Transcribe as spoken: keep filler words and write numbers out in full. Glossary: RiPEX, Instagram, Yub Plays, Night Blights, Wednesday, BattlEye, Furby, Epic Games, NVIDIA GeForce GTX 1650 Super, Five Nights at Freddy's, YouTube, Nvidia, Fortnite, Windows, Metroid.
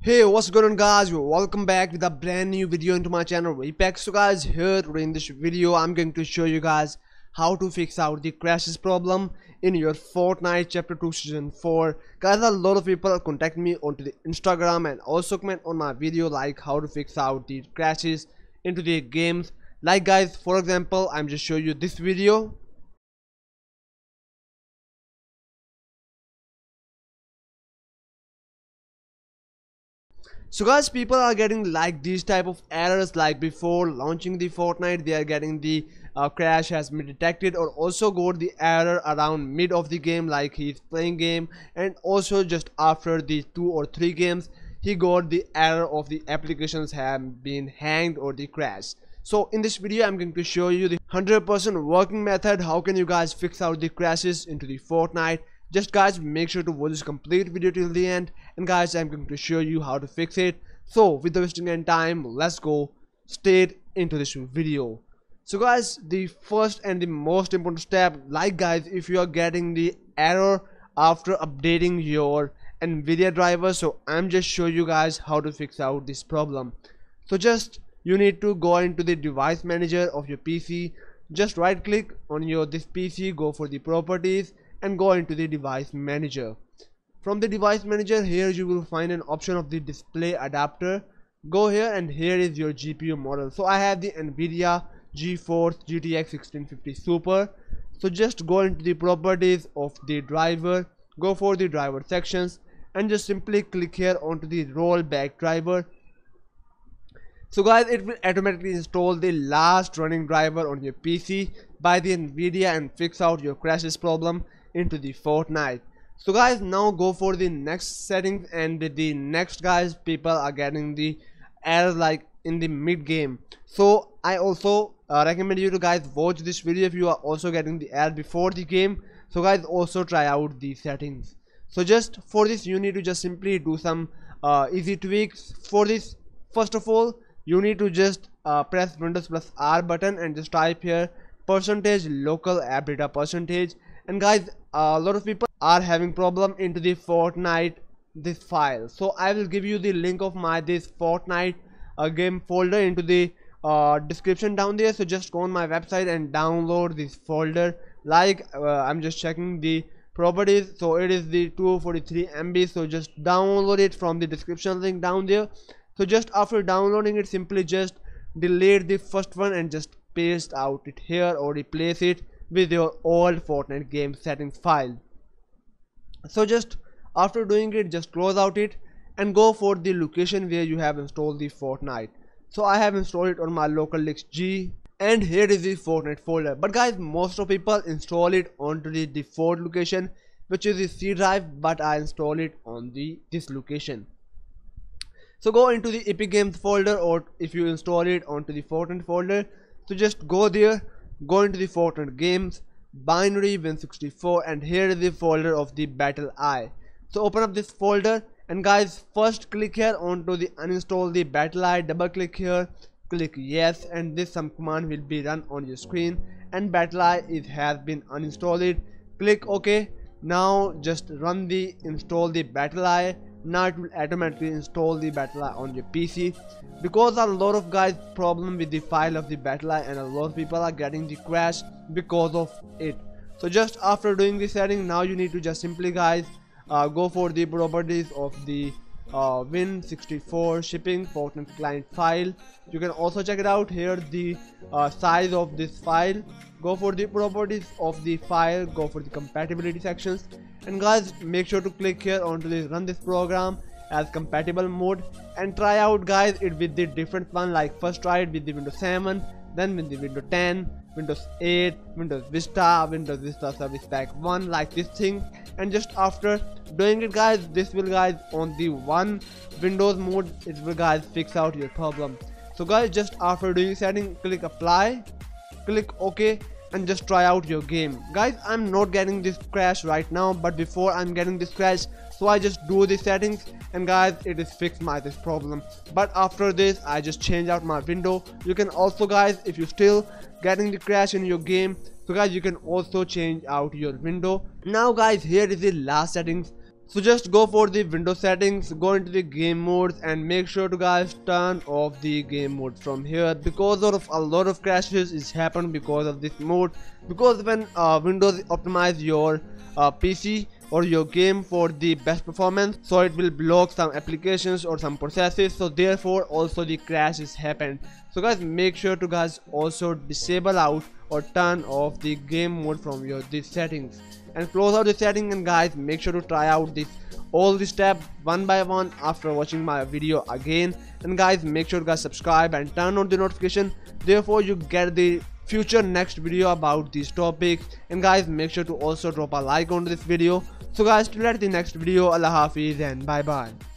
Hey, what's going on guys, welcome back with a brand new video into my channel RiPEX. So guys, here today in this video I'm going to show you guys how to fix out the crashes problem in your Fortnite chapter two season four. Guys, a lot of people contact me on the Instagram and also comment on my video like how to fix out the crashes into the games. Like guys, for example, I'm just showing you this video. So guys, people are getting like these type of errors, like before launching the Fortnite they are getting the uh, crash has been detected, or also got the error around mid of the game, like he's playing game, and also just after the two or three games he got the error of the applications have been hanged or the crash. So in this video I'm going to show you the one hundred percent working method how can you guys fix out the crashes into the Fortnite. Just guys, make sure to watch this complete video till the end, and guys, I'm going to show you how to fix it. So without wasting any time, let's go straight into this video. So guys, the first and the most important step, like guys, if you are getting the error after updating your NVIDIA driver, so I'm just showing you guys how to fix out this problem. So just you need to go into the device manager of your P C, just right click on your this P C, go for the properties, and go into the device manager. From the device manager, here you will find an option of the display adapter. Go here and here is your G P U model. So I have the NVIDIA GeForce G T X sixteen fifty Super. So just go into the properties of the driver, go for the driver sections, and just simply click here onto the rollback driver. So guys, it will automatically install the last running driver on your P C by the NVIDIA and fix out your crashes problem into the Fortnite. So guys, now go for the next settings, and the next guys, people are getting the errors like in the mid game. So I also uh, recommend you to guys watch this video if you are also getting the error before the game. So guys, also try out these settings. So just for this you need to just simply do some uh, easy tweaks. For this, first of all you need to just uh, press Windows plus R button and just type here percentage local app data percentage. And guys, a lot of people are having problem into the Fortnite this file. So I will give you the link of my this Fortnite uh, game folder into the uh, description down there. So just go on my website and download this folder. Like uh, I'm just checking the properties. So it is the two forty-three M B. So just download it from the description link down there. So just after downloading it, simply just delete the first one and just paste out it here or replace it with your old Fortnite game settings file. So just after doing it, just close out it and go for the location where you have installed the Fortnite. So I have installed it on my local disk G, and here is the Fortnite folder. But guys, most of people install it onto the default location, which is the C drive, but I install it on the this location. So go into the Epic Games folder, or if you install it onto the Fortnite folder, so just go there, go into the Fortnite games, binary win sixty-four, and here is the folder of the BattlEye. So open up this folder, and guys, first click here onto the uninstall the BattlEye, double click here, click yes, and this some command will be run on your screen, and BattlEye is has been uninstalled. Click OK. Now just run the install the BattlEye. Now it will automatically install the BattlEye on your P C, because a lot of guys problem with the file of the BattlEye, and a lot of people are getting the crash because of it. So just after doing the setting, now you need to just simply guys uh, go for the properties of the uh, win sixty-four shipping Fortnite client file. You can also check it out here, the uh, size of this file, go for the properties of the file, go for the compatibility sections, and guys, make sure to click here onto this run this program as compatible mode, and try out guys it with the different one, like first try it with the Windows seven, then with the Windows ten, Windows eight, Windows Vista, Windows Vista Service Pack one, like this thing. And just after doing it guys, this will guys on the one Windows mode, it will guys fix out your problem. So guys, just after doing setting, click apply, click OK, and just try out your game. Guys, I'm not getting this crash right now, but before I'm getting this crash, so I just do the settings, and guys, it is fixed my this problem. But after this, I just change out my window. You can also guys, if you still getting the crash in your game, so guys, you can also change out your window. Now guys, here is the last settings. So just go for the Windows settings, go into the game modes, and make sure to guys turn off the game mode from here, because of a lot of crashes is happened because of this mode. Because when uh, Windows optimize your uh, P C or your game for the best performance, so it will block some applications or some processes, so therefore also the crash is happened. So guys, make sure to guys also disable out or turn off the game mode from your these settings and close out the setting. And guys, make sure to try out this all the steps one by one after watching my video again. And guys, make sure to guys subscribe and turn on the notification, therefore you get the future next video about these topics. And guys, make sure to also drop a like on this video. So guys, till the next video, Allah Hafiz and bye bye.